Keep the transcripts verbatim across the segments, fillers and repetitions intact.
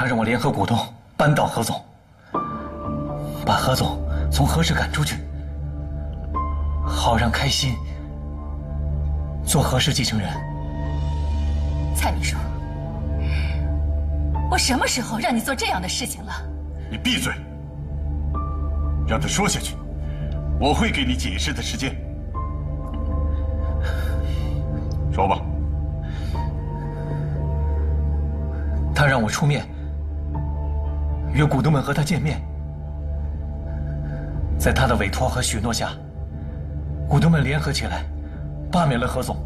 他让我联合股东扳倒何总，把何总从何氏赶出去，好让开心做何氏继承人。蔡秘书，我什么时候让你做这样的事情了？你闭嘴，让他说下去，我会给你解释的时间。说吧。 他让我出面，约股东们和他见面。在他的委托和许诺下，股东们联合起来，罢免了何总，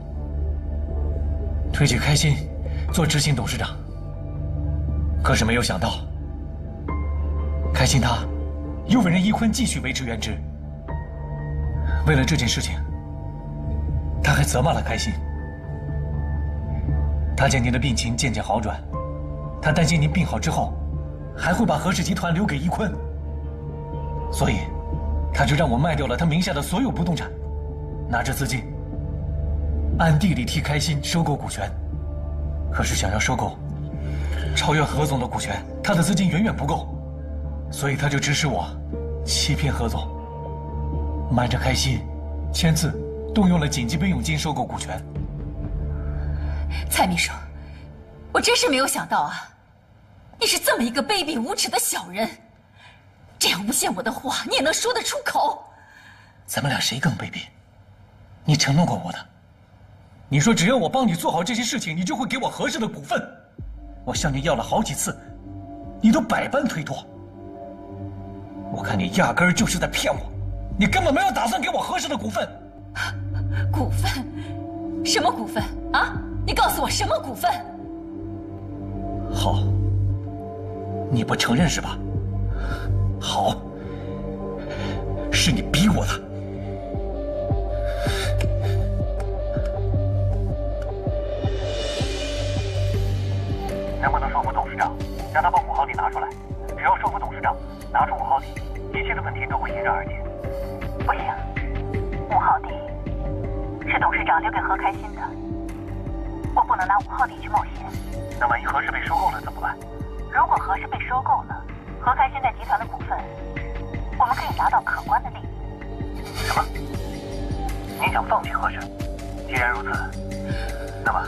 推举开心做执行董事长。可是没有想到，开心他又委任一坤继续维持原职。为了这件事情，他还责骂了开心。他见您的病情渐渐好转。 他担心您病好之后，还会把何氏集团留给一坤，所以他就让我卖掉了他名下的所有不动产，拿着资金暗地里替开心收购股权。可是想要收购超越何总的股权，他的资金远远不够，所以他就指使我欺骗何总，瞒着开心签字动用了紧急备用金收购股权。蔡秘书，我真是没有想到啊！ 你是这么一个卑鄙无耻的小人，这样诬陷我的话，你也能说得出口？咱们俩谁更卑鄙？你承诺过我的，你说只要我帮你做好这些事情，你就会给我合适的股份。我向你要了好几次，你都百般推脱。我看你压根儿就是在骗我，你根本没有打算给我合适的股份。股份？什么股份啊？你告诉我什么股份？好。 你不承认是吧？好，是你逼我的。能不能说服董事长，让他把五号地拿出来？只要说服董事长拿出五号地，一切的问题都会迎刃而解。不行，五号地是董事长留给何开心的，我不能拿五号地去冒险。那万一何氏被收购了怎么办？ 如果何氏被收购了，何开心在集团的股份，我们可以拿到可观的利益。什么？您想放弃何氏？既然如此，那么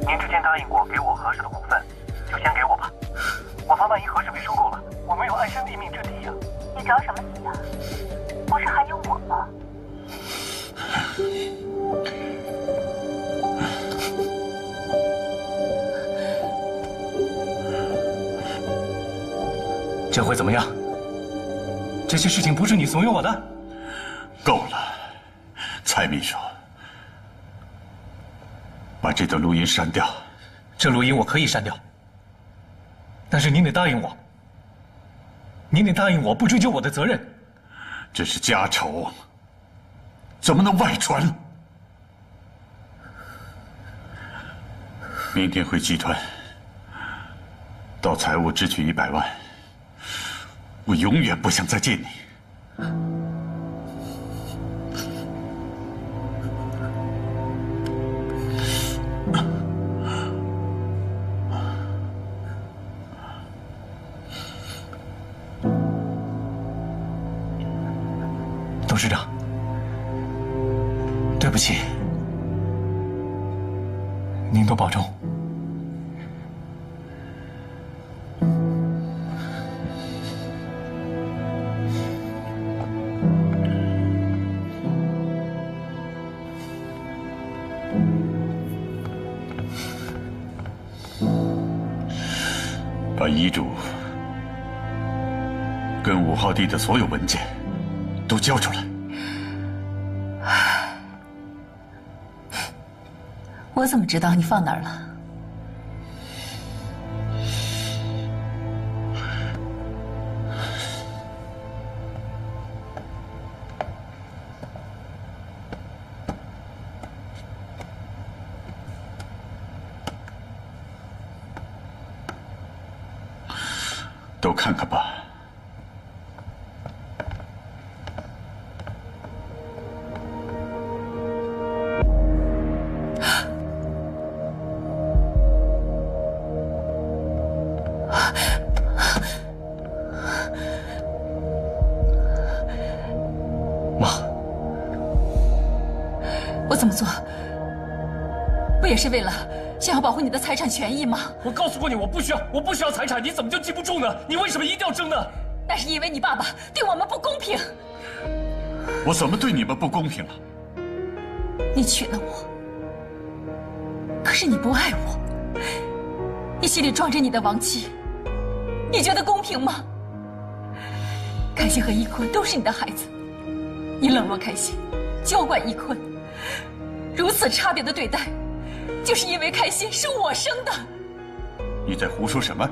您之前答应过给我何氏的股份，就先给我吧。我怕万一何氏被收购了，我没有安身立命之地呀、啊。你着什么急呀、啊？不是还有我吗？这会怎么样？这些事情不是你怂恿我的。够了，蔡秘书，把这段录音删掉。这录音我可以删掉，但是您得答应我，您得答应我不追究我的责任。这是家丑，怎么能外传？明天回集团，到财务支取一百万。 我永远不想再见你。董事长，对不起，您多保重。 把遗嘱跟五号地的所有文件都交出来。我怎么知道你放哪儿了？都看看吧。妈，我怎么做，不也是为了想要保护你的财产权益吗？我告诉过你，我不需要，我不需要财产，你怎么就记不住呢？你为什么一定要争呢？那是因为你爸爸对我们不公平。我怎么对你们不公平了？你娶了我，可是你不爱我，你心里装着你的亡妻，你觉得公平吗？凯欣和一坤都是你的孩子，你冷落凯欣，娇惯一坤，如此差别的对待，就是因为凯欣是我生的。你在胡说什么？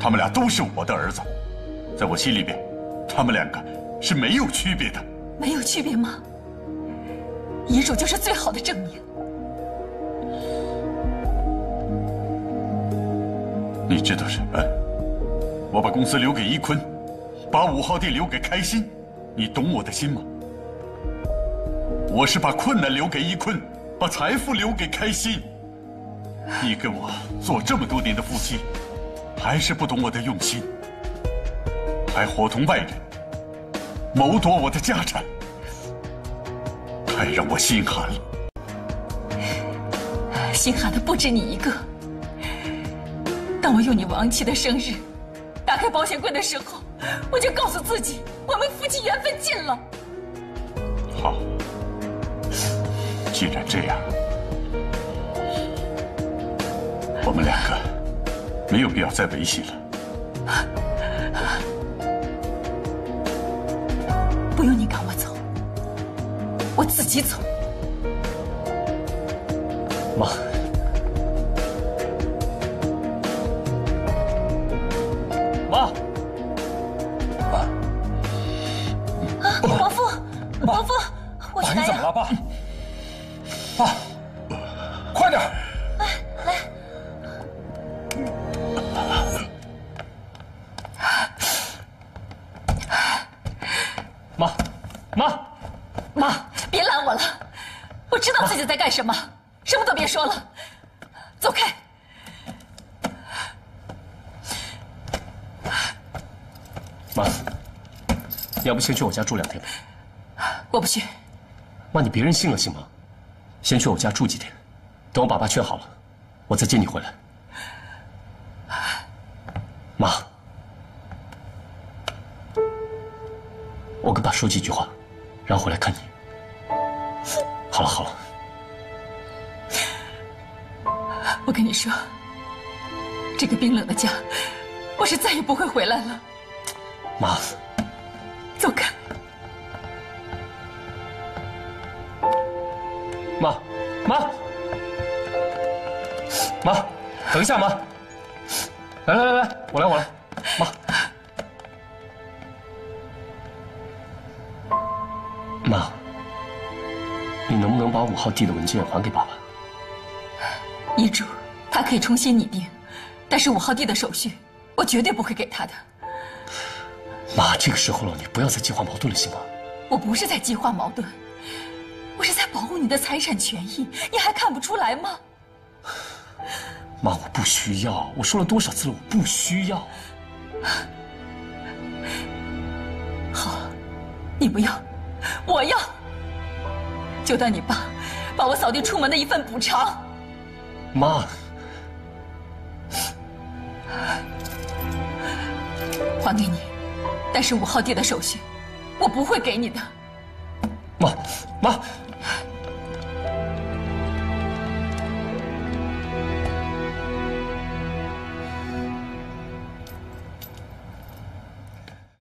他们俩都是我的儿子，在我心里边，他们两个是没有区别的。没有区别吗？遗嘱就是最好的证明。你知道什么？我把公司留给一坤，把五号店留给开心，你懂我的心吗？我是把困难留给一坤，把财富留给开心。你跟我做这么多年的夫妻，还是不懂我的用心，还伙同外人谋夺我的家产，太让我心寒了。心寒的不止你一个。当我用你亡妻的生日打开保险柜的时候，我就告诉自己，我们夫妻缘分尽了。好，既然这样，我们两个没有必要再维系了。不用你赶我走，我自己走。妈。妈，爸，伯父，伯父，我去拿药。你怎么了，爸？爸，快点！来来，妈，妈，妈，别拦我了，我知道自己在干什么，什么都别说了，走开。妈，要不先去我家住两天吧？我不去。妈，你别任性了行吗？先去我家住几天，等我把爸劝好了，我再接你回来。妈，我跟爸说几句话，然后回来看你。好了好了，我跟你说，这个冰冷的家，我是再也不会回来了。妈，走开！妈，妈，妈，等一下，妈！来来来来，我来我来，妈，妈，你能不能把五号地的文件还给爸爸？遗嘱他可以重新拟定，但是五号地的手续，我绝对不会给他的。妈，这个时候了，你不要再激化矛盾了，行吗？我不是在激化矛盾，我是在保护你的财产权益，你还看不出来吗？妈，我不需要，我说了多少次了，我不需要。好，你不要，我要，就当你爸把我扫地出门的一份补偿。妈，还给你。但是五号地的手续，我不会给你的。妈，妈。